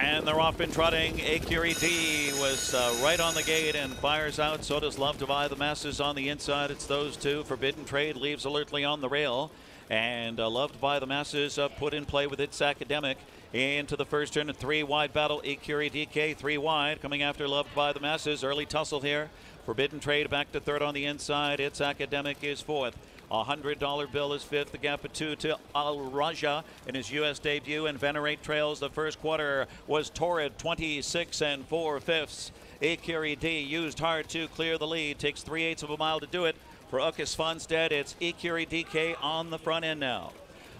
And they're off and trotting. Ecurie D was right on the gate and fires out. So does Loved by the Masses on the inside. It's those two. Forbidden Trade leaves alertly on the rail. And Loved by the Masses put in play with It's Academic into the first turn. A three-wide battle. Ecurie DDK three wide, coming after Loved by the Masses. Early tussle here. Forbidden Trade back to third on the inside. It's Academic is fourth. $100 bill is fifth. The gap of two to Al Raja in his U.S. debut. And Venerate trails. The first quarter was torrid, 26 4/5. Ecurie D used hard to clear the lead. Takes 3/8 of a mile to do it. For Akis Fonstead, it's Ecurie DDK on the front end now.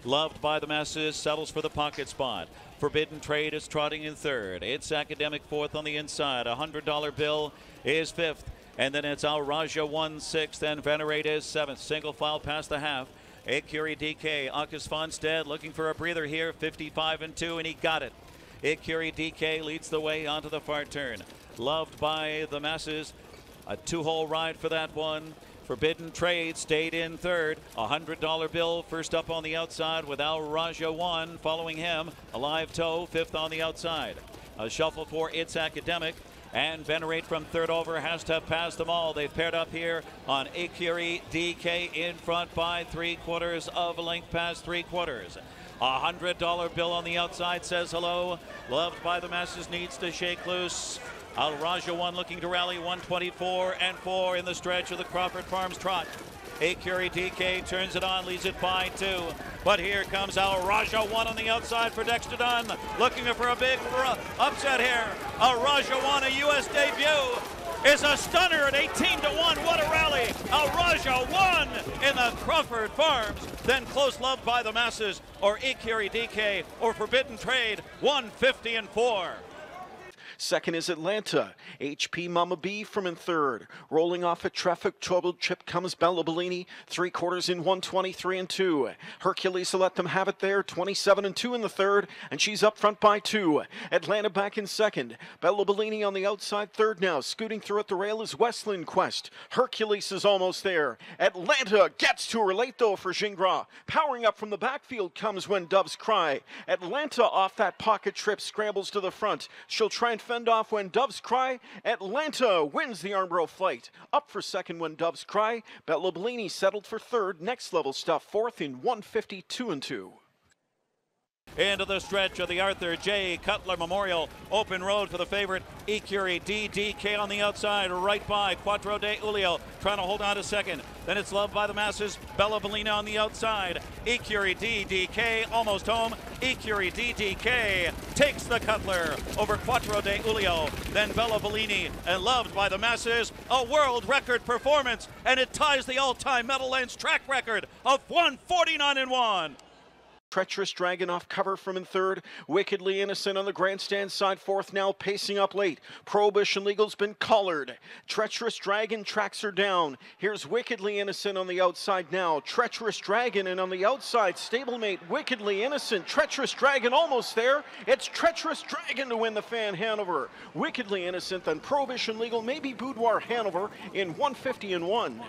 Loved by the Masses settles for the pocket spot. Forbidden Trade is trotting in third. It's Academic fourth on the inside. $100 bill is fifth. And then it's Al Raja 1 6th, and Venerate is seventh. Single file past the half. Ecurie DDK, Akis Fonstead looking for a breather here. 55 and 2, and he got it. Ecurie DDK leads the way onto the far turn. Loved by the Masses, a two-hole ride for that one. Forbidden Trade stayed in third. $100 bill first up on the outside with Al Raja One following him. A live toe fifth on the outside. A shuffle for It's Academic. And Venerate from third over has to pass them all. They've paired up here on Ecurie DDK in front by 3/4 of a length past 3/4. $100 bill on the outside says hello. Loved by the Masses needs to shake loose. Al Raja One looking to rally. 124 and 4 in the stretch of the Crawford Farms trot. Ecurie DDK turns it on, leads it by two. But here comes Al Raja One on the outside for Dexter Dunn, looking for a big upset here. Al Raja One, a U.S. debut, is a stunner at 18 to 1. What a rally! Al Raja One in the Crawford Farms. Then close Loved by the Masses or Ecurie DDK or Forbidden Trade. 150 and 4. Second is Atlanta. HP Mama B from in third. Rolling off a traffic troubled trip comes Bella Bellini. 3/4 in 123 and 2. Hercules will let them have it there. 27 and 2 in the third, and she's up front by two. Atlanta back in second. Bella Bellini on the outside third now. Scooting through at the rail is Westland Quest. Hercules is almost there. Atlanta gets to her late though for Gingras. Powering up from the backfield comes When Doves Cry. Atlanta off that pocket trip scrambles to the front. She'll try and fend off When Doves Cry. Atlanta wins the Armborough fight. Up for second When Doves Cry. Bella Bellini settled for third. Next Level Stuff fourth in 152 and 2. Into the stretch of the Arthur J. Cutler Memorial. Open road for the favorite Ecurie DDK on the outside, right by Quattro de Julio, trying to hold on to second. Then it's Loved by the Masses, Bella Bellini on the outside. Ecurie DDK almost home. Ecurie DDK takes the Cutler over Quattro de Julio. Then Bella Bellini and Loved by the Masses. A world record performance, and it ties the all-time Meadowlands track record of 149 and 1. Treacherous Dragon off cover from in third. Wickedly Innocent on the grandstand side fourth now, pacing up late. Prohibition Legal's been collared. Treacherous Dragon tracks her down. Here's Wickedly Innocent on the outside now. Treacherous Dragon, and on the outside stablemate Wickedly Innocent. Treacherous Dragon almost there. It's Treacherous Dragon to win the Fan Hanover. Wickedly Innocent, then Prohibition Legal, maybe Boudoir Hanover in 150 and 1.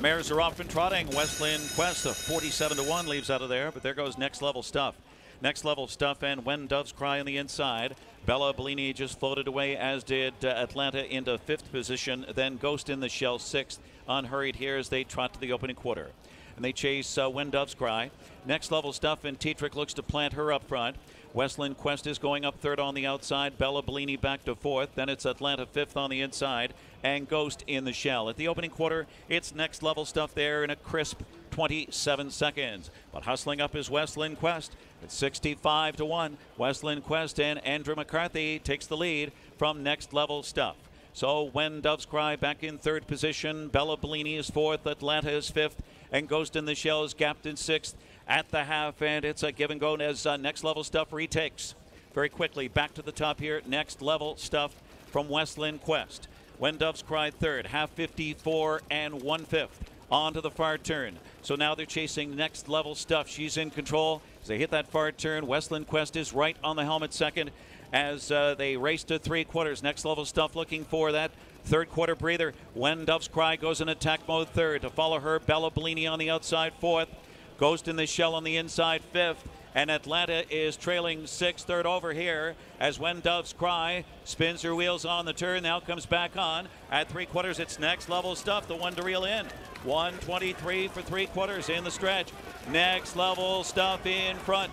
Mares are off and trotting. Westland Quest, a 47 to 1, leaves out of there, but there goes Next Level Stuff. Next Level Stuff and When Doves Cry on the inside. Bella Bellini just floated away, as did Atlanta into fifth position. Then Ghost in the Shell sixth, unhurried here as they trot to the opening quarter. And they chase When Doves Cry. Next Level Stuff and Tietrich looks to plant her up front. Westland Quest is going up third on the outside. Bella Bellini back to fourth. Then it's Atlanta fifth on the inside. And Ghost in the Shell. At the opening quarter, it's Next Level Stuff there in a crisp 27 seconds. But hustling up is Westland Quest. It's 65 to 1. Westland Quest and Andrew McCarthy takes the lead from Next Level Stuff. So When Doves Cry back in third position. Bella Bellini is fourth. Atlanta is fifth. And Ghost in the Shell is gapped in sixth at the half. And it's a give and go as Next Level Stuff retakes. Very quickly back to the top here. Next Level Stuff from Westland Quest. When Doves Cry third, half 54 and 1/5, onto the far turn. So now they're chasing Next Level Stuff. She's in control as they hit that far turn. Westland Quest is right on the helmet second as they race to 3/4. Next Level Stuff looking for that third quarter breather. When Doves Cry goes in attack mode third. To follow her, Bella Bellini on the outside fourth. Ghost in the Shell on the inside fifth. and Atlanta is trailing 6. Third over here as When Doves Cry spins her wheels on the turn, now comes back on. At 3/4, it's Next Level Stuff, the one to reel in. 1:23 for 3/4 in the stretch. Next Level Stuff in front.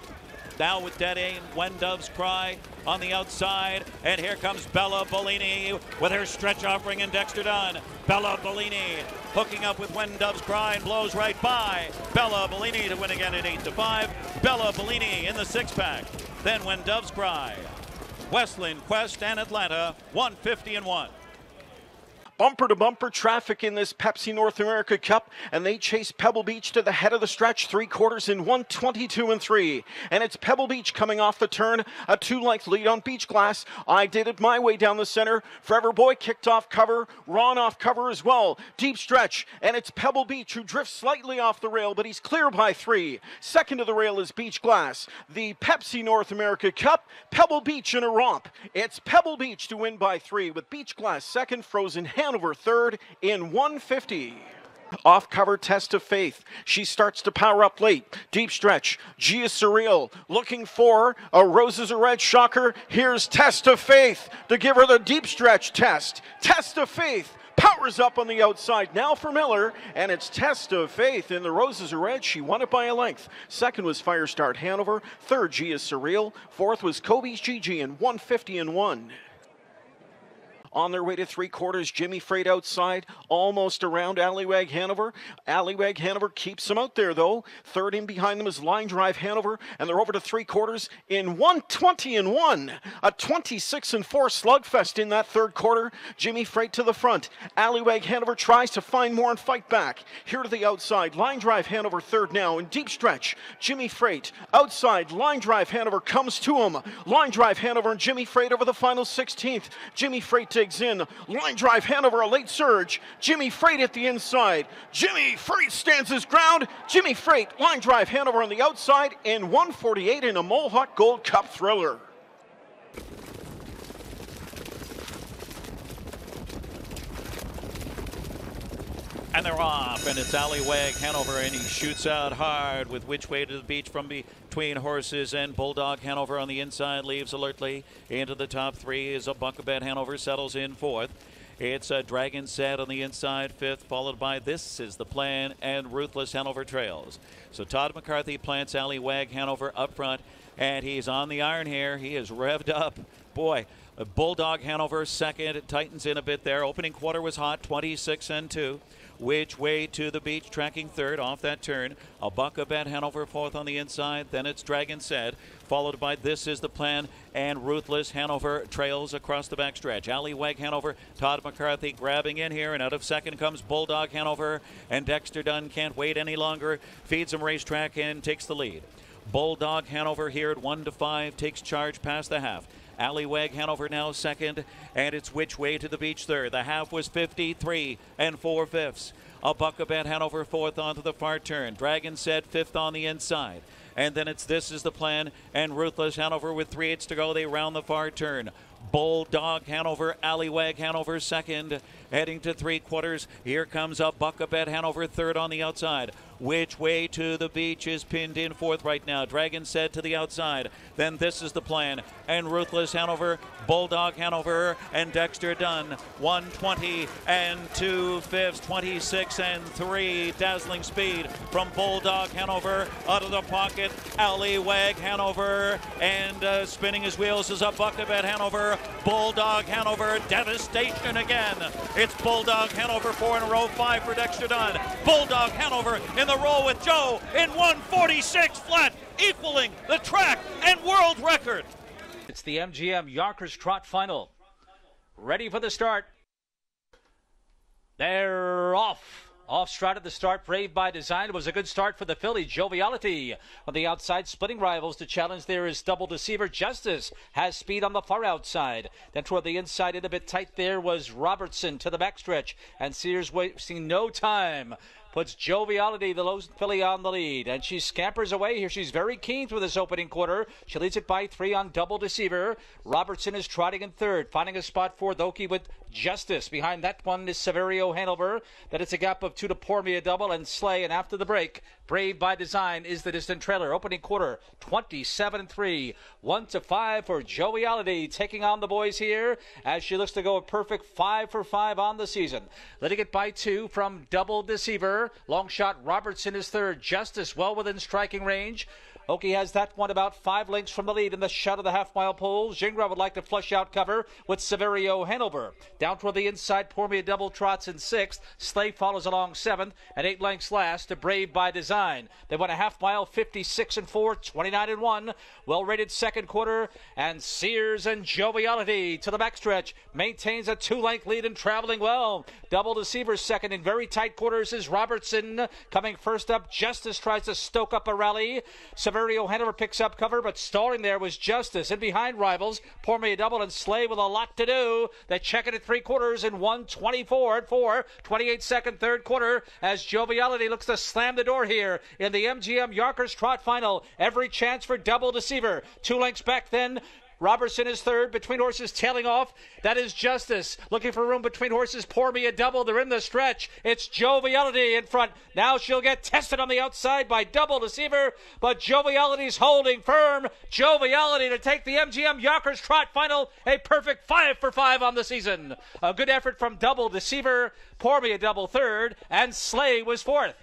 Now with dead aim, When Doves Cry on the outside, and here comes Bella Bellini with her stretch offering and Dexter Dunn. Bella Bellini hooking up with When Doves Cry and blows right by. Bella Bellini to win again at 8-5. Bella Bellini in the six-pack. Then When Doves Cry. Westland Quest and Atlanta, 150-1. Bumper-to-bumper traffic in this Pepsi North America Cup, and they chase Pebble Beach to the head of the stretch, 3/4 in 1:22.3. And it's Pebble Beach coming off the turn, a 2-length lead on Beach Glass. I Did It My Way down the center. Forever Boy kicked off cover, Ron off cover as well. Deep stretch, and it's Pebble Beach who drifts slightly off the rail, but he's clear by 3. Second to the rail is Beach Glass. The Pepsi North America Cup, Pebble Beach in a romp. It's Pebble Beach to win by 3 with Beach Glass second, Frozen Hanover third in 150. Off cover, Test of Faith. She starts to power up late. Deep stretch. Gia Surreal looking for a Roses Are Red shocker. Here's Test of Faith to give her the deep stretch test. Test of Faith powers up on the outside now for Miller, and it's Test of Faith in the Roses Are Red. She won it by a length. Second was Firestart Hanover. Third, Gia Surreal. Fourth was Kobe's Gigi in 150-1. On their way to 3/4, Jimmy Freight outside, almost around Alleywag Hanover. Alleywag Hanover keeps them out there, though. Third in behind them is Line Drive Hanover, and they're over to 3/4 in 1:20.1. A 26-4 slugfest in that 3/4. Jimmy Freight to the front. Alleywag Hanover tries to find more and fight back. Here to the outside, Line Drive Hanover third now in deep stretch. Jimmy Freight outside, Line Drive Hanover comes to him. Line Drive Hanover and Jimmy Freight over the final 16th. Jimmy Freight to in. Line Drive Hanover, a late surge. Jimmy Freight at the inside. Jimmy Freight stands his ground. Jimmy Freight, Line Drive Hanover on the outside in 148 in a Mohawk Gold Cup thriller. And they're off, and it's Alleywag Hanover, and he shoots out hard with Which Way to the Beach from between horses, and Bulldog Hanover on the inside leaves alertly into the top 3 as a Buckabet Hanover settles in 4th. It's a Dragon Set on the inside 5th, followed by This Is the Plan and Ruthless Hanover trails. So Todd McCarthy plants Alleywag Hanover up front, and he's on the iron here. He is revved up. Boy, Bulldog Hanover second. It tightens in a bit there. Opening quarter was hot, 26-2. Which Way to the Beach tracking third off that turn. A Buckabet Hanover fourth on the inside. Then it's Dragon Set, followed by This Is the Plan, and Ruthless Hanover trails across the backstretch. Alleywag Hanover, Todd McCarthy grabbing in here, and out of second comes Bulldog Hanover, and Dexter Dunn can't wait any longer. Feeds him Racetrack and takes the lead. Bulldog Hanover here at 1-5 takes charge past the half. Alleywag Hanover now second, and it's Which Way to the Beach third. The half was 53 4/5. A Buckabet Hanover fourth onto the far turn. Dragon Set fifth on the inside. And then it's This Is the Plan and Ruthless Hanover with 3/8 to go. They round the far turn. Bulldog Hanover, Alleywag Hanover second, heading to 3/4. Here comes a Buckabet Hanover third on the outside. Which Way to the Beach is pinned in fourth right now. Dragon Set to the outside. Then This Is the Plan and Ruthless Hanover, Bulldog Hanover, and Dexter Dunn. 1:20.2, 26-3. Dazzling speed from Bulldog Hanover. Out of the pocket, Alleywag Hanover. And spinning his wheels is a Buckabet Hanover. Bulldog Hanover, devastation again. It's Bulldog Hanover, 4 in a row, 5 for Dexter Dunn. Bulldog Hanover in the roll with Joe in 146 flat, equaling the track and world record. It's the MGM Yonkers Trot Final. Ready for the start. They're off. Off stride at the start, Brave by Design. It was a good start for the filly, Joviality. On the outside, splitting rivals. The challenge there is Double Deceiver. Justice has speed on the far outside. Then toward the inside, in a bit tight there was Robertson to the backstretch. And Sears wasting no time. puts Joviality, the Lowe's filly, on the lead. And she scampers away here. She's very keen through this opening quarter. She leads it by 3 on Double Deceiver. Robertson is trotting in third, finding a spot for Oki with Justice. Behind that one is Severio Hanover. Then it's a gap of 2 to Pour Me a Double and Slay. And after the break, Brave by Design is the distant trailer. Opening quarter, 27-3. 1-5 for Joviality, taking on the boys here as she looks to go a perfect 5 for 5 on the season. Letting it by 2 from Double Deceiver. Long shot Robertson is third. Justice well within striking range. Oki has that one about 5 lengths from the lead in the shot of the half-mile pole. Jingra would like to flush out cover with Severio Hanover. Down toward the inside, Pour Me a Double trots in 6th. Slay follows along 7th, and 8 lengths last to Brave by Design. They went a half-mile, 56-4, 29-1. Well-rated second quarter, and Sears and Joviality to the backstretch. Maintains a 2-length lead and traveling well. Double Deceiver second in very tight quarters is Robertson. Coming first up, Justice tries to stoke up a rally. Severio Hanover picks up cover, but stalling there was Justice. And behind rivals, Pour Me a Double and Slay with a lot to do. They check it at 3 quarters in 1:24 and 4, 28 second third quarter as Joviality looks to slam the door here in the MGM Yonkers Trot Final. Every chance for Double Deceiver. 2 lengths back then. Robertson is third, between horses tailing off. That is Justice. Looking for room between horses. Pour Me a Double. They're in the stretch. It's Joviality in front. Now she'll get tested on the outside by Double Deceiver, but Joviality's holding firm. Joviality to take the MGM Yonkers Trot Final. A perfect 5 for 5 on the season. A good effort from Double Deceiver. Pour Me a Double third, and Slay was fourth.